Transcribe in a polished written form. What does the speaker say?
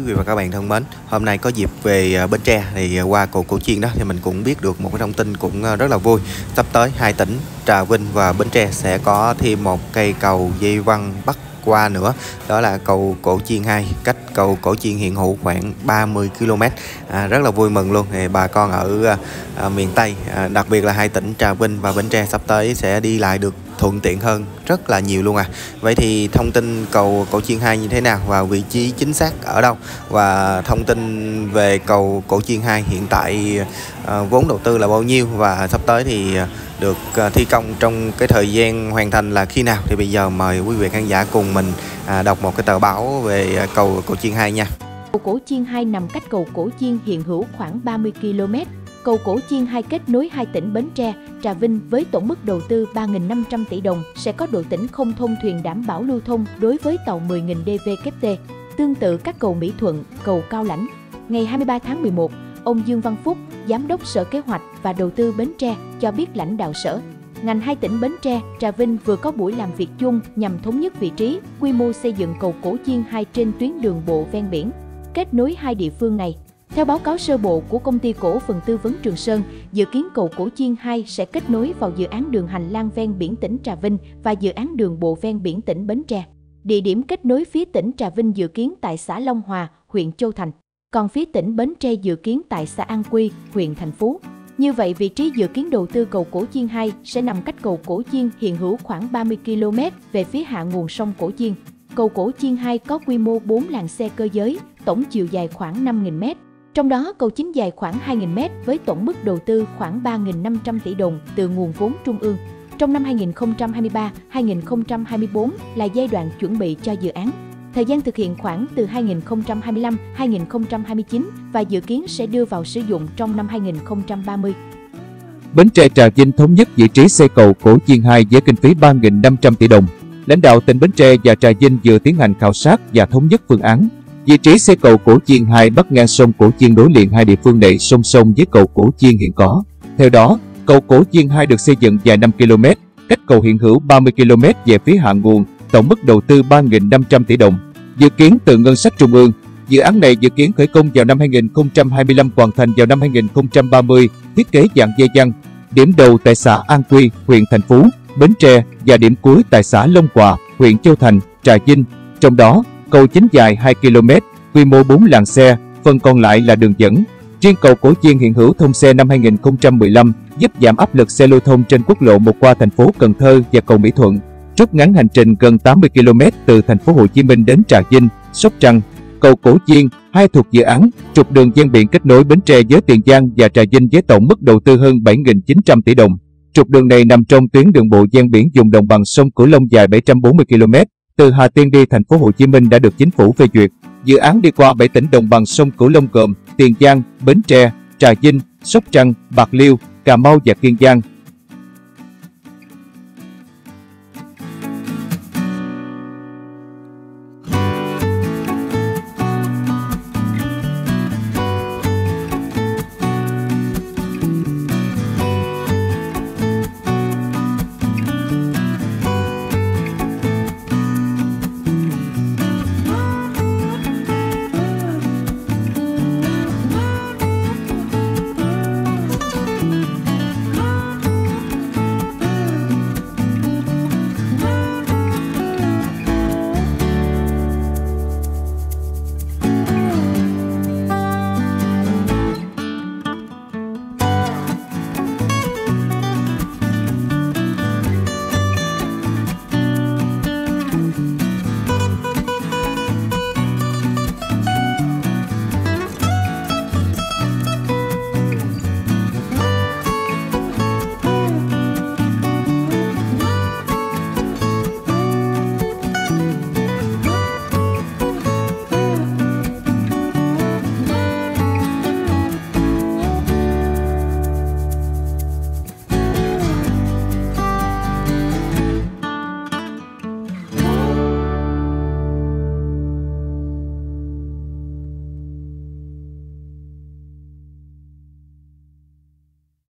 quý vị và các bạn thân mến, hôm nay có dịp về Bến Tre thì qua cầu Cổ Chiên đó thì mình cũng biết được một cái thông tin cũng rất là vui. Sắp tới hai tỉnh Trà Vinh và Bến Tre sẽ có thêm một cây cầu dây văng bắc qua nữa, đó là cầu Cổ Chiên 2, cách cầu Cổ Chiên hiện hữu khoảng 30 km. Rất là vui mừng luôn. Thì bà con ở miền Tây, đặc biệt là hai tỉnh Trà Vinh và Bến Tre sắp tới sẽ đi lại được thuận tiện hơn rất là nhiều luôn à. Vậy thì thông tin cầu Cổ Chiên 2 như thế nào và vị trí chính xác ở đâu, và thông tin về cầu Cổ Chiên 2 hiện tại vốn đầu tư là bao nhiêu và sắp tới thì được thi công trong cái thời gian hoàn thành là khi nào, thì bây giờ mời quý vị khán giả cùng mình đọc một cái tờ báo về cầu Cổ Chiên 2 nha. Cầu Cổ Chiên 2 nằm cách cầu Cổ Chiên hiện hữu khoảng 30 km. Cầu Cổ Chiên 2 kết nối hai tỉnh Bến Tre, Trà Vinh với tổng mức đầu tư 3.500 tỷ đồng, sẽ có đội tỉnh không thông thuyền đảm bảo lưu thông đối với tàu 10.000 DVKT, tương tự các cầu Mỹ Thuận, cầu Cao Lãnh. Ngày 23 tháng 11, ông Dương Văn Phúc, Giám đốc Sở Kế hoạch và Đầu tư Bến Tre cho biết lãnh đạo sở, ngành hai tỉnh Bến Tre, Trà Vinh vừa có buổi làm việc chung nhằm thống nhất vị trí, quy mô xây dựng cầu Cổ Chiên 2 trên tuyến đường bộ ven biển, kết nối hai địa phương này. Theo báo cáo sơ bộ của Công ty Cổ phần Tư vấn Trường Sơn, dự kiến cầu Cổ Chiên 2 sẽ kết nối vào dự án đường hành lang ven biển tỉnh Trà Vinh và dự án đường bộ ven biển tỉnh Bến Tre. Địa điểm kết nối phía tỉnh Trà Vinh dự kiến tại xã Long Hòa, huyện Châu Thành, còn phía tỉnh Bến Tre dự kiến tại xã An Quy, huyện Thành Phú. Như vậy, vị trí dự kiến đầu tư cầu Cổ Chiên 2 sẽ nằm cách cầu Cổ Chiên hiện hữu khoảng 30 km về phía hạ nguồn sông Cổ Chiên. Cầu Cổ Chiên 2 có quy mô 4 làn xe cơ giới, tổng chiều dài khoảng 5.000 m. Trong đó, cầu chính dài khoảng 2.000 m với tổng mức đầu tư khoảng 3.500 tỷ đồng từ nguồn vốn trung ương. Trong năm 2023-2024 là giai đoạn chuẩn bị cho dự án. Thời gian thực hiện khoảng từ 2025-2029 và dự kiến sẽ đưa vào sử dụng trong năm 2030. Bến Tre Trà Vinh thống nhất vị trí xây cầu Cổ Chiên 2 với kinh phí 3.500 tỷ đồng. Lãnh đạo tỉnh Bến Tre và Trà Vinh vừa tiến hành khảo sát và thống nhất phương án. Vị trí xây cầu Cổ Chiên 2 bắc ngang sông Cổ Chiên đối liền hai địa phương này song song với cầu Cổ Chiên hiện có. Theo đó, cầu Cổ Chiên 2 được xây dựng dài 5 km, cách cầu hiện hữu 30 km về phía hạ nguồn, tổng mức đầu tư 3.500 tỷ đồng. Dự kiến từ ngân sách trung ương, dự án này dự kiến khởi công vào năm 2025, hoàn thành vào năm 2030, thiết kế dạng dây giăng, điểm đầu tại xã An Quy, huyện Thành Phú, Bến Tre và điểm cuối tại xã Long Hòa, huyện Châu Thành, Trà Vinh. Trong đó, cầu chính dài 2 km, quy mô 4 làn xe, phần còn lại là đường dẫn. Riêng cầu Cổ Chiên hiện hữu thông xe năm 2015, giúp giảm áp lực xe lưu thông trên quốc lộ 1 qua thành phố Cần Thơ và cầu Mỹ Thuận, rút ngắn hành trình gần 80 km từ thành phố Hồ Chí Minh đến Trà Vinh, Sóc Trăng. Cầu Cổ Chiên 2 thuộc dự án trục đường ven biển kết nối Bến Tre với Tiền Giang và Trà Vinh với tổng mức đầu tư hơn 7.900 tỷ đồng. Trục đường này nằm trong tuyến đường bộ ven biển vùng đồng bằng sông Cửu Long dài 740 km. Từ Hà Tiên đi thành phố Hồ Chí Minh đã được chính phủ phê duyệt. Dự án đi qua 7 tỉnh đồng bằng sông Cửu Long gồm Tiền Giang, Bến Tre, Trà Vinh, Sóc Trăng, Bạc Liêu, Cà Mau và Kiên Giang.